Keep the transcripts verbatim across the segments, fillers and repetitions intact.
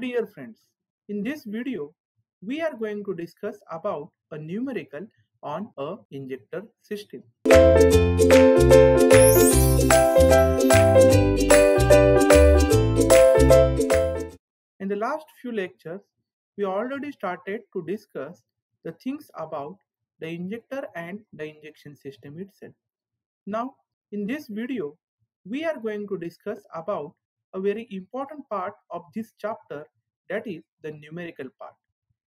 Dear friends, in this video, we are going to discuss about a numerical on a injector system. In the last few lectures, we already started to discuss the things about the injector and the injection system itself. Now, in this video, we are going to discuss about a very important part of this chapter, that is the numerical part.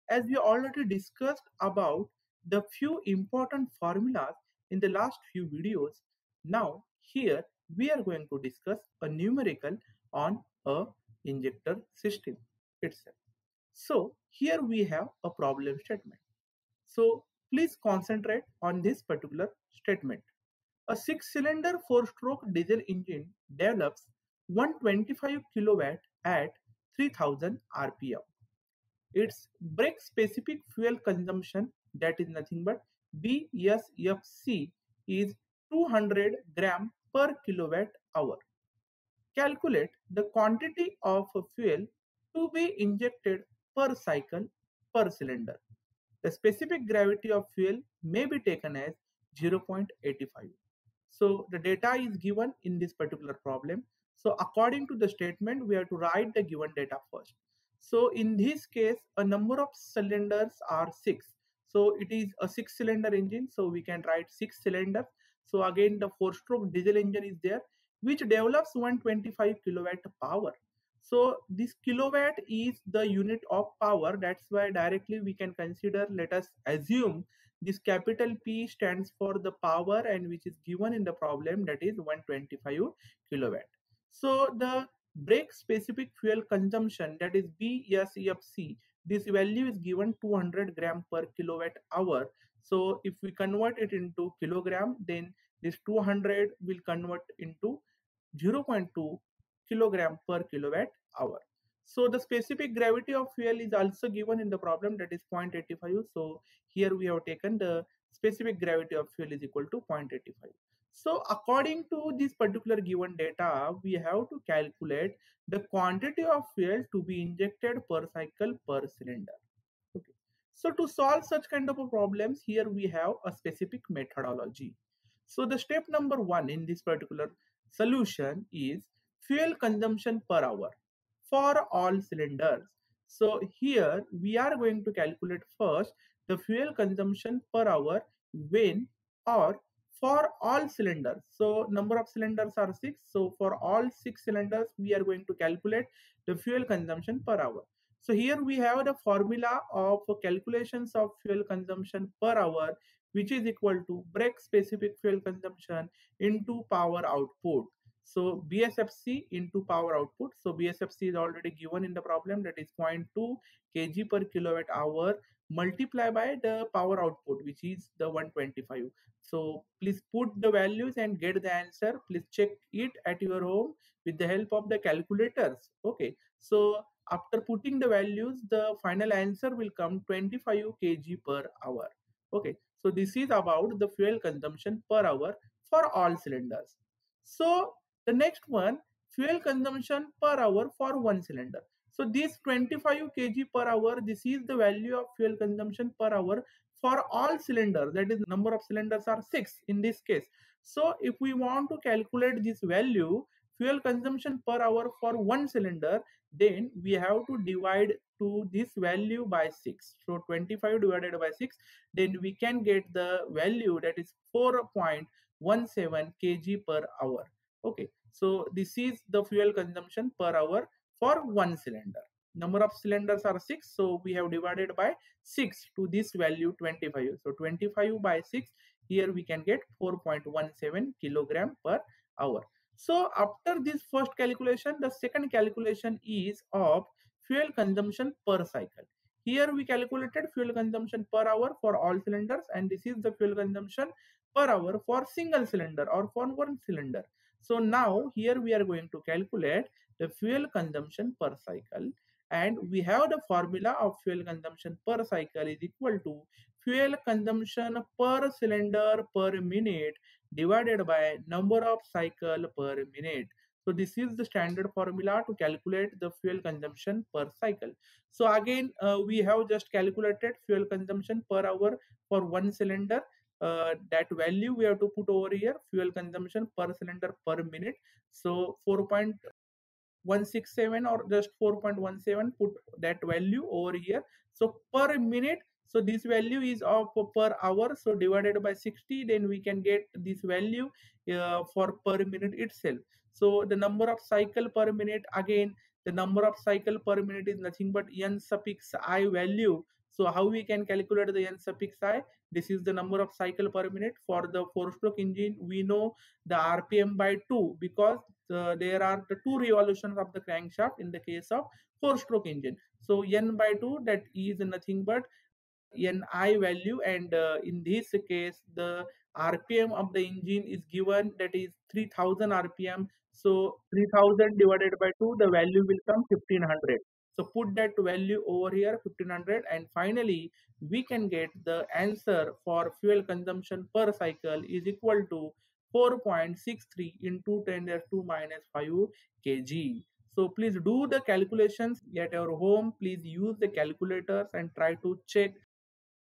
As we already discussed about the few important formulas in the last few videos, now here we are going to discuss a numerical on a injector system itself. So here we have a problem statement. So please concentrate on this particular statement. A six-cylinder four-stroke diesel engine develops one hundred twenty-five kilowatt at three thousand R P M. Its brake specific fuel consumption, that is nothing but B S F C, is two hundred grams per kilowatt hour. Calculate the quantity of fuel to be injected per cycle per cylinder. The specific gravity of fuel may be taken as zero point eight five. So the data is given in this particular problem. So according to the statement, we have to write the given data first. So in this case, a number of cylinders are six. So it is a six cylinder engine. So we can write six cylinders. So again, the four stroke diesel engine is there, which develops one hundred twenty-five kilowatt power. So this kilowatt is the unit of power. That's why directly we can consider, let us assume this capital P stands for the power and which is given in the problem, that is one hundred twenty-five kilowatt. So the brake specific fuel consumption, that is B S F C, this value is given two hundred grams per kilowatt hour. So if we convert it into kilogram, then this two hundred will convert into zero point two kilogram per kilowatt hour. So the specific gravity of fuel is also given in the problem, that is zero point eight five. So here we have taken the specific gravity of fuel is equal to zero point eight five. So according to this particular given data, we have to calculate the quantity of fuel to be injected per cycle per cylinder. Okay. So to solve such kind of a problems, here we have a specific methodology. So the step number one in this particular solution is fuel consumption per hour for all cylinders. So here we are going to calculate first the fuel consumption per hour when or for all cylinders. So number of cylinders are six. So for all six cylinders, we are going to calculate the fuel consumption per hour. So here we have the formula of calculations of fuel consumption per hour, which is equal to brake specific fuel consumption into power output. So B S F C into power output. So B S F C is already given in the problem, that is zero point two kilograms per kilowatt hour multiply by the power output, which is the one hundred twenty-five. So please put the values and get the answer. Please check it at your home with the help of the calculators. Okay. So after putting the values, the final answer will come twenty-five kilograms per hour. Okay. So this is about the fuel consumption per hour for all cylinders. So the next one, fuel consumption per hour for one cylinder. So this twenty-five kilograms per hour, this is the value of fuel consumption per hour for all cylinders. That is, number of cylinders are six in this case. So if we want to calculate this value, fuel consumption per hour for one cylinder, then we have to divide to this value by six. So twenty-five divided by six, then we can get the value, that is four point one seven kilograms per hour. Okay, so this is the fuel consumption per hour for one cylinder. Number of cylinders are six, so we have divided by six to this value twenty-five. So twenty-five by six, here we can get four point one seven kilograms per hour. So after this first calculation, the second calculation is of fuel consumption per cycle. Here we calculated fuel consumption per hour for all cylinders, and this is the fuel consumption per hour for single cylinder or for one cylinder. So now here we are going to calculate the fuel consumption per cycle, and we have the formula of fuel consumption per cycle is equal to fuel consumption per cylinder per minute divided by number of cycle per minute. So this is the standard formula to calculate the fuel consumption per cycle. So again, uh, we have just calculated fuel consumption per hour for one cylinder. Uh, that value we have to put over here, fuel consumption per cylinder per minute. So four point one six seven or just four point one seven, put that value over here. So per minute, so this value is of per hour, so divided by sixty, then we can get this value uh, for per minute itself. So the number of cycle per minute, again the number of cycle per minute is nothing but n suffix I value. So how we can calculate the n suffix I? This is the number of cycle per minute. For the four-stroke engine, we know the R P M by two, because uh, there are the two revolutions of the crankshaft in the case of four-stroke engine. So n by two, that is nothing but n I value, and uh, in this case the R P M of the engine is given, that is three thousand R P M. So three thousand divided by two, the value will come fifteen hundred. So put that value over here, fifteen hundred, and finally we can get the answer for fuel consumption per cycle is equal to four point six three into ten to the minus five kg. So please do the calculations at your home. Please use the calculators and try to check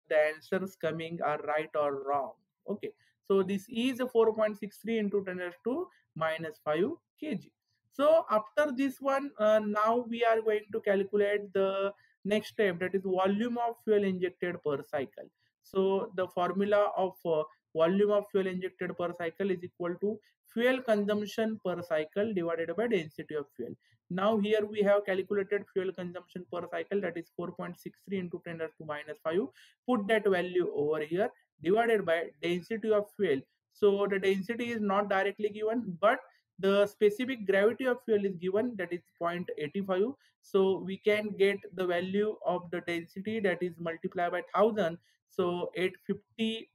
the answers coming are right or wrong. Okay, so this is four point six three into ten to the minus five kg. So after this one, uh, now we are going to calculate the next step, that is volume of fuel injected per cycle. So the formula of uh, volume of fuel injected per cycle is equal to fuel consumption per cycle divided by density of fuel. Now here we have calculated fuel consumption per cycle, that is four point six three into ten to the minus five. Put that value over here, divided by density of fuel. So the density is not directly given, but the specific gravity of fuel is given, that is zero point eight five. So we can get the value of the density, that is multiplied by one thousand. So eight hundred fifty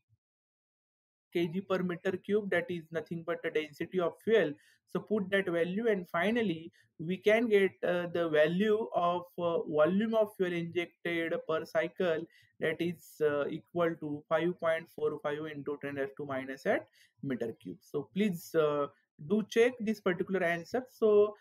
kg per meter cube, that is nothing but the density of fuel. So put that value, and finally we can get uh, the value of uh, volume of fuel injected per cycle, that is uh, equal to five point four five into ten to the minus eight meter cube. So please uh, do check this particular answer. So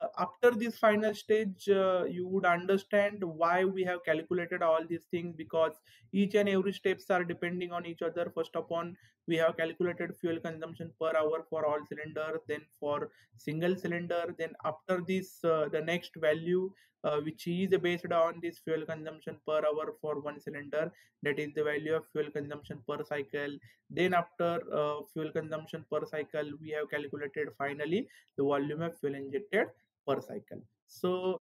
uh, after this final stage, uh, you would understand why we have calculated all these things, because each and every steps are depending on each other. First upon, we have calculated fuel consumption per hour for all cylinders, then for single cylinder, then after this uh, the next value uh, which is based on this fuel consumption per hour for one cylinder, that is the value of fuel consumption per cycle. Then after uh, fuel consumption per cycle, we have calculated finally the volume of fuel injected per cycle. So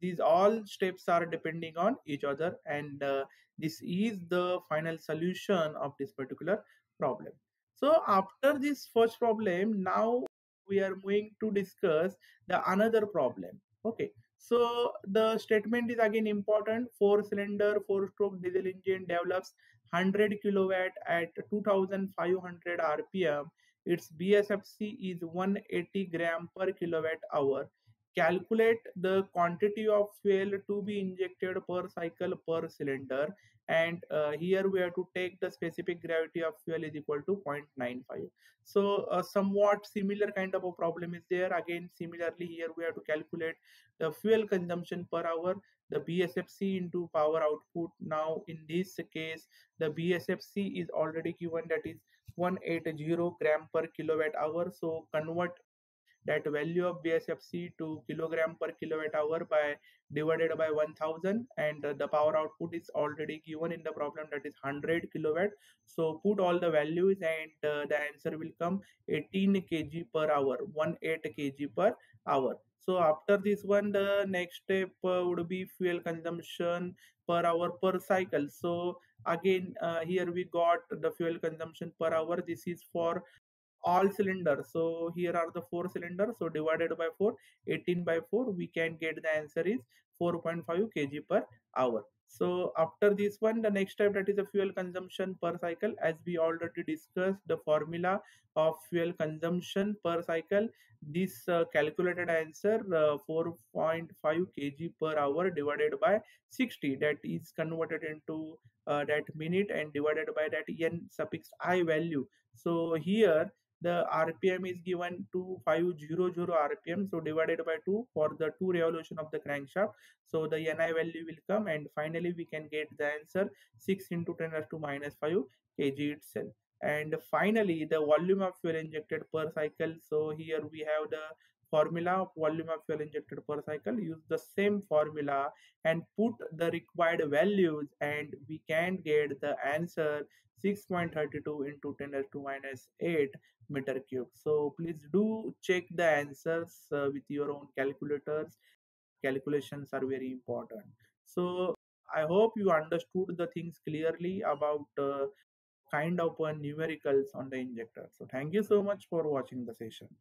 these all steps are depending on each other, and uh, this is the final solution of this particular problem. So after this first problem, now we are going to discuss the another problem. Okay, so the statement is again important. Four cylinder four stroke diesel engine develops one hundred kilowatt at two thousand five hundred R P M. Its B S F C is one hundred eighty gram per kilowatt hour. Calculate the quantity of fuel to be injected per cycle per cylinder, and uh, here we have to take the specific gravity of fuel is equal to zero point nine five. So uh, somewhat similar kind of a problem is there. Again, similarly here we have to calculate the fuel consumption per hour, the B S F C into power output. Now in this case the B S F C is already given, that is one hundred eighty gram per kilowatt hour. So convert that value of B S F C to kilogram per kilowatt hour by divided by one thousand, and uh, the power output is already given in the problem, that is one hundred kilowatt. So put all the values, and uh, the answer will come eighteen kg per hour, eighteen kg per hour. So after this one, the next step uh, would be fuel consumption per hour per cycle. So again uh, here we got the fuel consumption per hour. This is for all cylinders. So here are the four cylinders, so divided by four, eighteen by four, we can get the answer is four point five kg per hour. So after this one, the next step, that is the fuel consumption per cycle. As we already discussed the formula of fuel consumption per cycle, this uh, calculated answer uh, four point five kg per hour divided by sixty, that is converted into uh, that minute and divided by that n suffix I value. So here the R P M is given to five hundred R P M, so divided by two for the two revolution of the crankshaft. So the N I value will come, and finally we can get the answer six into ten raised to minus five kg itself. And finally the volume of fuel injected per cycle. So here we have the formula of volume of fuel injected per cycle. Use the same formula and put the required values, and we can get the answer six point three two into ten raised to minus eight meter cube. So please do check the answers uh, with your own calculators. Calculations are very important. So I hope you understood the things clearly about uh, kind of uh, numericals on the injector. So thank you so much for watching the session.